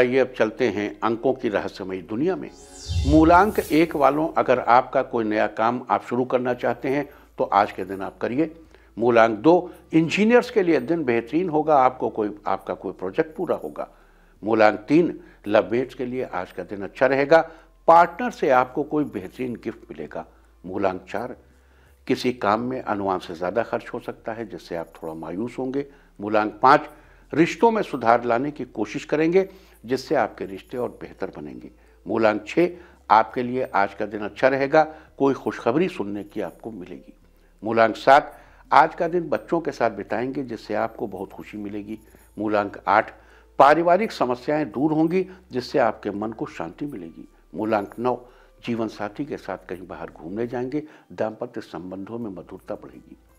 आइए अब चलते हैं अंकों की रहस्यमयी दुनिया में। मूलांक 1 वालों, अगर आपका कोई नया काम आप शुरू करना चाहते हैं तो आज के दिन आप करिए। मूलांक 2, इंजीनियर्स के लिए दिन बेहतरीन होगा, आपका कोई प्रोजेक्ट पूरा होगा। मूलांक 3, लवमेट्स के लिए आज का दिन अच्छा रहेगा, पार्टनर से आपको कोई बेहतरीन गिफ्ट मिलेगा। मूलांक 4, किसी काम में अनुमान से ज़्यादा खर्च हो सकता है जिससे आप थोड़ा मायूस होंगे। मूलांक 5, रिश्तों में सुधार लाने की कोशिश करेंगे जिससे आपके रिश्ते और बेहतर बनेंगे। मूलांक 6, आपके लिए आज का दिन अच्छा रहेगा, कोई खुशखबरी सुनने की आपको मिलेगी। मूलांक 7, आज का दिन बच्चों के साथ बिताएंगे जिससे आपको बहुत खुशी मिलेगी। मूलांक 8, पारिवारिक समस्याएं दूर होंगी जिससे आपके मन को शांति मिलेगी। मूलांक 9, जीवन साथी के साथ कहीं बाहर घूमने जाएंगे, दाम्पत्य संबंधों में मधुरता बढ़ेगी।